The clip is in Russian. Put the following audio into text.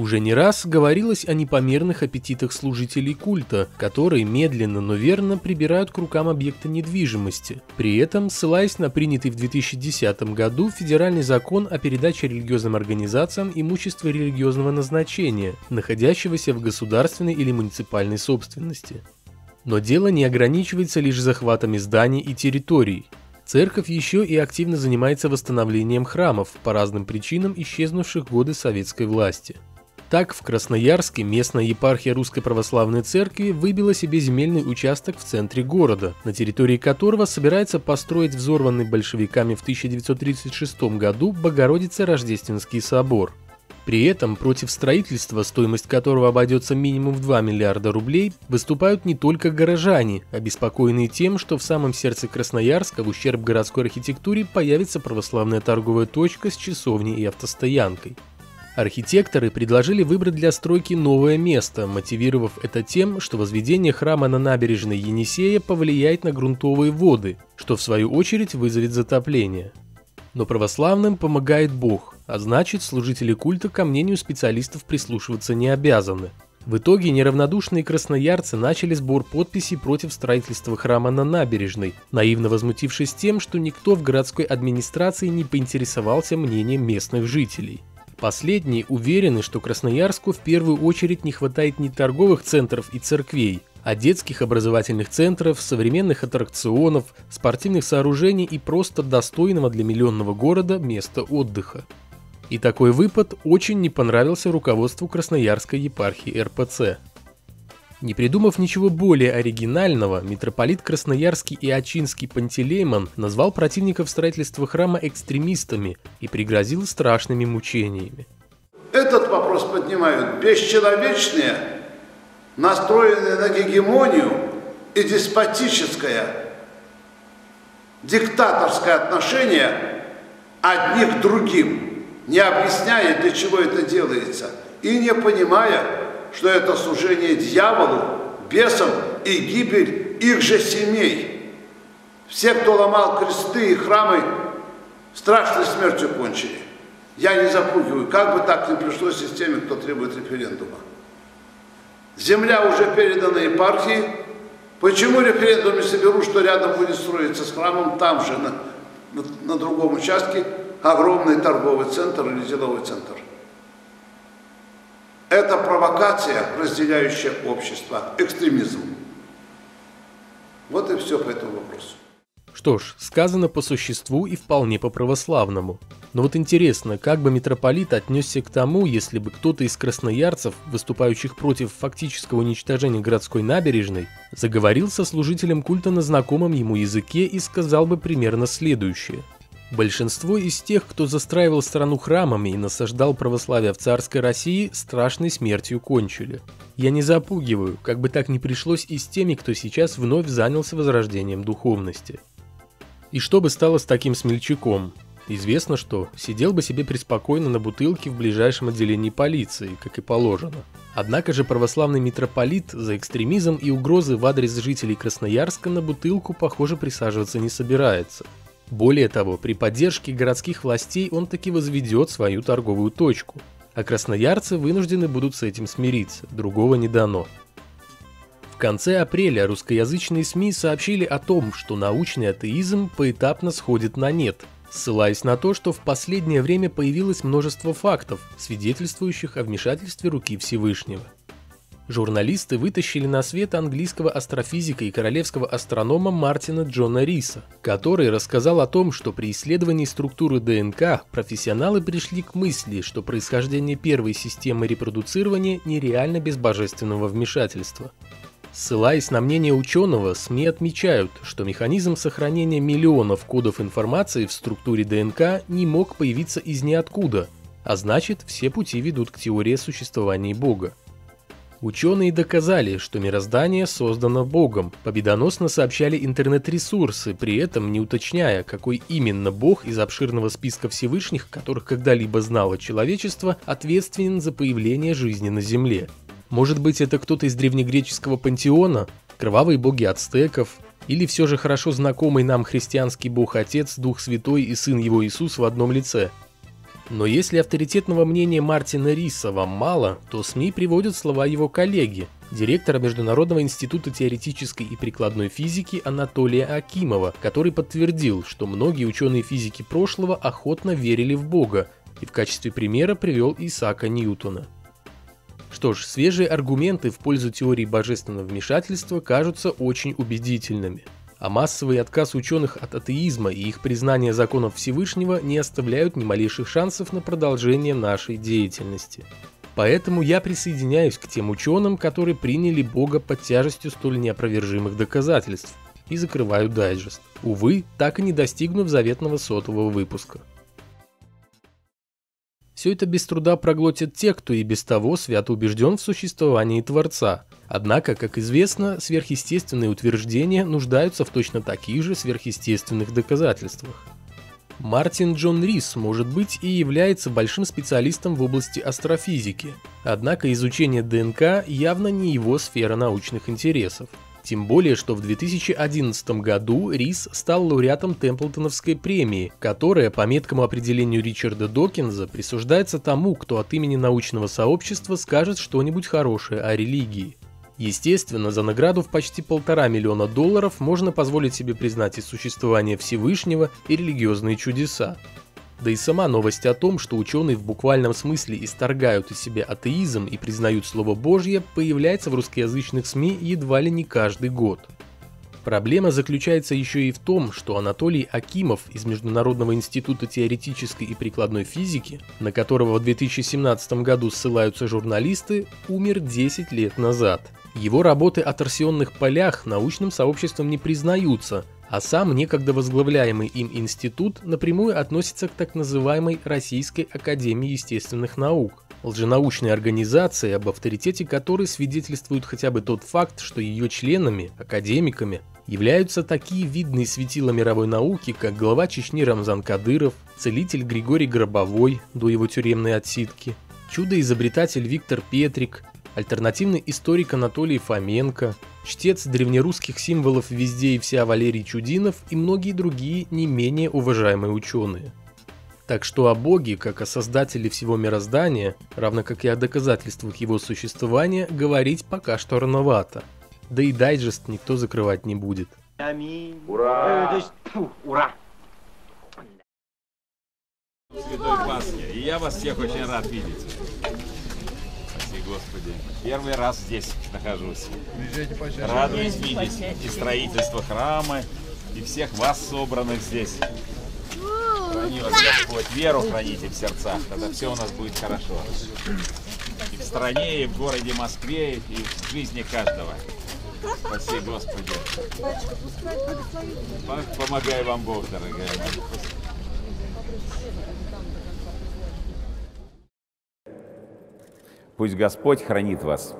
Уже не раз говорилось о непомерных аппетитах служителей культа, которые медленно, но верно прибирают к рукам объекта недвижимости, при этом ссылаясь на принятый в 2010 году федеральный закон о передаче религиозным организациям имущества религиозного назначения, находящегося в государственной или муниципальной собственности. Но дело не ограничивается лишь захватами зданий и территорий. Церковь еще и активно занимается восстановлением храмов, по разным причинам исчезнувших в годы советской власти. Так, в Красноярске местная епархия Русской Православной Церкви выбила себе земельный участок в центре города, на территории которого собирается построить взорванный большевиками в 1936 году Богородице-Рождественский собор. При этом против строительства, стоимость которого обойдется минимум в 2 миллиарда рублей, выступают не только горожане, обеспокоенные тем, что в самом сердце Красноярска в ущерб городской архитектуре появится православная торговая точка с часовней и автостоянкой. Архитекторы предложили выбрать для стройки новое место, мотивировав это тем, что возведение храма на набережной Енисея повлияет на грунтовые воды, что в свою очередь вызовет затопление. Но православным помогает Бог, а значит, служители культа ко мнению специалистов прислушиваться не обязаны. В итоге неравнодушные красноярцы начали сбор подписей против строительства храма на набережной, наивно возмутившись тем, что никто в городской администрации не поинтересовался мнением местных жителей. Последние уверены, что Красноярску в первую очередь не хватает не торговых центров и церквей, а детских образовательных центров, современных аттракционов, спортивных сооружений и просто достойного для миллионного города места отдыха. И такой выпад очень не понравился руководству Красноярской епархии РПЦ. Не придумав ничего более оригинального, митрополит Красноярский и Очинский Пантелеимон назвал противников строительства храма экстремистами и пригрозил страшными мучениями. Этот вопрос поднимают бесчеловечные, настроенные на гегемонию и деспотическое, диктаторское отношение одних к другим, не объясняя, для чего это делается, и не понимая, что это служение дьяволу, бесам и гибель их же семей. Все, кто ломал кресты и храмы, страшной смертью кончили. Я не запугиваю, как бы так ни пришлось системе, кто требует референдума. Земля уже передана епархии. Почему референдум не соберу, что рядом будет строиться с храмом, там же, на другом участке, огромный торговый центр или деловой центр? Это провокация, разделяющая общество, экстремизм. Вот и все по этому вопросу. Что ж, сказано по существу и вполне по-православному. Но вот интересно, как бы митрополит отнесся к тому, если бы кто-то из красноярцев, выступающих против фактического уничтожения городской набережной, заговорил со служителем культа на знакомом ему языке и сказал бы примерно следующее. Большинство из тех, кто застраивал страну храмами и насаждал православие в царской России, страшной смертью кончили. Я не запугиваю, как бы так ни пришлось и с теми, кто сейчас вновь занялся возрождением духовности. И что бы стало с таким смельчаком? Известно что, сидел бы себе преспокойно на бутылке в ближайшем отделении полиции, как и положено. Однако же православный митрополит за экстремизм и угрозы в адрес жителей Красноярска на бутылку, похоже, присаживаться не собирается. Более того, при поддержке городских властей он таки возведет свою торговую точку, а красноярцы вынуждены будут с этим смириться, другого не дано. В конце апреля русскоязычные СМИ сообщили о том, что научный атеизм поэтапно сходит на нет, ссылаясь на то, что в последнее время появилось множество фактов, свидетельствующих о вмешательстве руки Всевышнего. Журналисты вытащили на свет английского астрофизика и королевского астронома Мартина Джона Риса, который рассказал о том, что при исследовании структуры ДНК профессионалы пришли к мысли, что происхождение первой системы репродуцирования нереально без божественного вмешательства. Ссылаясь на мнение ученого, СМИ отмечают, что механизм сохранения миллионов кодов информации в структуре ДНК не мог появиться из ниоткуда, а значит, все пути ведут к теории существования Бога. Ученые доказали, что мироздание создано Богом, победоносно сообщали интернет-ресурсы, при этом не уточняя, какой именно Бог из обширного списка Всевышних, которых когда-либо знало человечество, ответственен за появление жизни на Земле. Может быть, это кто-то из древнегреческого пантеона, кровавые боги ацтеков, или все же хорошо знакомый нам христианский Бог-Отец, Дух Святой и Сын Его Иисус в одном лице? Но если авторитетного мнения Мартина Риса вам мало, то СМИ приводят слова его коллеги, директора Международного института теоретической и прикладной физики Анатолия Акимова, который подтвердил, что многие ученые физики прошлого охотно верили в Бога, и в качестве примера привел Исаака Ньютона. Что ж, свежие аргументы в пользу теории божественного вмешательства кажутся очень убедительными. А массовый отказ ученых от атеизма и их признание законов Всевышнего не оставляют ни малейших шансов на продолжение нашей деятельности. Поэтому я присоединяюсь к тем ученым, которые приняли Бога под тяжестью столь неопровержимых доказательств, и закрываю дайджест, увы, так и не достигнув заветного 100-го выпуска. Все это без труда проглотят те, кто и без того свято убежден в существовании Творца. Однако, как известно, сверхъестественные утверждения нуждаются в точно таких же сверхъестественных доказательствах. Мартин Джон Рис, может быть, и является большим специалистом в области астрофизики, однако изучение ДНК явно не его сфера научных интересов. Тем более, что в 2011 году Рис стал лауреатом Темплтоновской премии, которая, по меткому определению Ричарда Докинза, присуждается тому, кто от имени научного сообщества скажет что-нибудь хорошее о религии. Естественно, за награду в почти $1,5 миллиона можно позволить себе признать и существование Всевышнего, и религиозные чудеса. Да и сама новость о том, что ученые в буквальном смысле исторгают из себя атеизм и признают слово Божье, появляется в русскоязычных СМИ едва ли не каждый год. Проблема заключается еще и в том, что Анатолий Акимов из Международного института теоретической и прикладной физики, на которого в 2017 году ссылаются журналисты, умер 10 лет назад. Его работы о торсионных полях научным сообществом не признаются, а сам некогда возглавляемый им институт напрямую относится к так называемой Российской Академии естественных наук, лженаучной организации, об авторитете которой свидетельствует хотя бы тот факт, что ее членами, академиками, являются такие видные светила мировой науки, как глава Чечни Рамзан Кадыров, целитель Григорий Грабовой до его тюремной отсидки, чудо-изобретатель Виктор Петрик, альтернативный историк Анатолий Фоменко, чтец древнерусских символов везде и вся Валерий Чудинов и многие другие не менее уважаемые ученые. Так что о Боге, как о создателе всего мироздания, равно как и о доказательствах его существования, говорить пока что рановато. Да и дайджест никто закрывать не будет. Аминь. Ура! Ура! Святой Пасхи, и я вас всех очень рад видеть. Господи, первый раз здесь нахожусь. Радуюсь видеть и строительство храма, и всех вас, собранных здесь. Храни вас Господь, веру храните в сердцах, тогда все у нас будет хорошо. И в стране, и в городе Москве, и в жизни каждого. Спаси Господи. Помогай вам Бог, дорогая. Пусть Господь хранит вас.